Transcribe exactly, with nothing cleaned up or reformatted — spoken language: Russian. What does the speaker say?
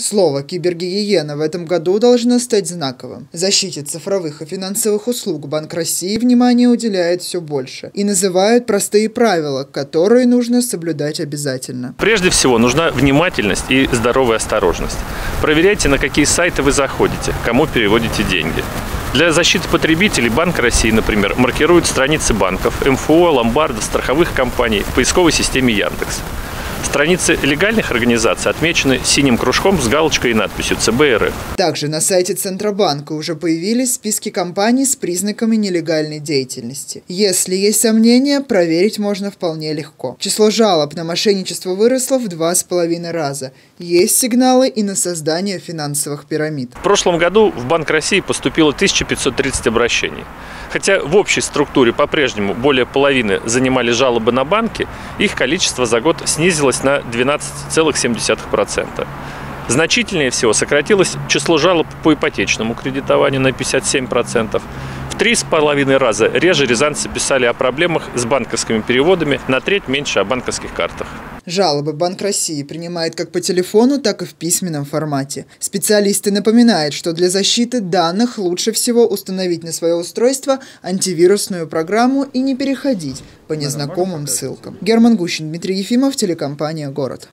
Слово «кибергигиена» в этом году должно стать знаковым. Защите цифровых и финансовых услуг Банк России внимание уделяет все больше и называют простые правила, которые нужно соблюдать обязательно. Прежде всего, нужна внимательность и здоровая осторожность. Проверяйте, на какие сайты вы заходите, кому переводите деньги. Для защиты потребителей Банк России, например, маркирует страницы банков, эм эф о, ломбардов, страховых компаний в поисковой системе Яндекс. Страницы легальных организаций отмечены синим кружком с галочкой и надписью «ЦБ эр эф». Также на сайте Центробанка уже появились списки компаний с признаками нелегальной деятельности. Если есть сомнения, проверить можно вполне легко. Число жалоб на мошенничество выросло в два с половиной раза. Есть сигналы и на создание финансовых пирамид. В прошлом году в Банк России поступило тысяча пятьсот тридцать обращений. Хотя в общей структуре по-прежнему более половины занимали жалобы на банки, их количество за год снизилось на двенадцать целых семь десятых процента. Значительнее всего сократилось число жалоб по ипотечному кредитованию на пятьдесят семь процентов. В три с половиной раза реже рязанцы писали о проблемах с банковскими переводами, на треть меньше о банковских картах. Жалобы Банк России принимает как по телефону, так и в письменном формате. Специалисты напоминают, что для защиты данных лучше всего установить на свое устройство антивирусную программу и не переходить по незнакомым ссылкам. Герман Гущин, Дмитрий Ефимов, телекомпания «Город».